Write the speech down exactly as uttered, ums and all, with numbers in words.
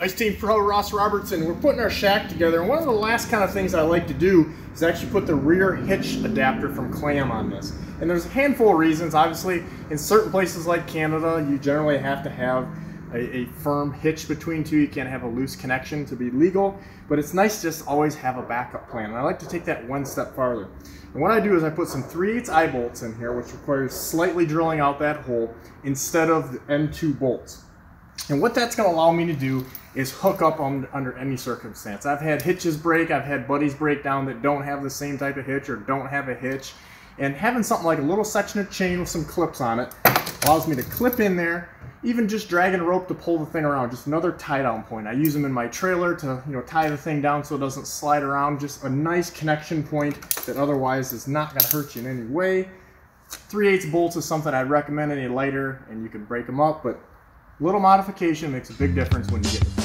Ice Team Pro, Ross Robertson. We're putting our shack together, and one of the last kind of things I like to do is actually put the rear hitch adapter from Clam on this. And there's a handful of reasons. Obviously, in certain places like Canada, you generally have to have a, a firm hitch between two. You can't have a loose connection to be legal, but it's nice to just always have a backup plan. And I like to take that one step farther. And what I do is I put some three eighths eye bolts in here, which requires slightly drilling out that hole instead of the M two bolts. And what that's going to allow me to do is hook up on, under any circumstance. I've had hitches break, I've had buddies break down that don't have the same type of hitch or don't have a hitch. And having something like a little section of chain with some clips on it allows me to clip in there, even just dragging a rope to pull the thing around, just another tie down point. I use them in my trailer to, you know, tie the thing down so it doesn't slide around, just a nice connection point that otherwise is not going to hurt you in any way. three eighths bolts is something I'd recommend, any lighter and you can break them up, but little modification makes a big difference when you get it.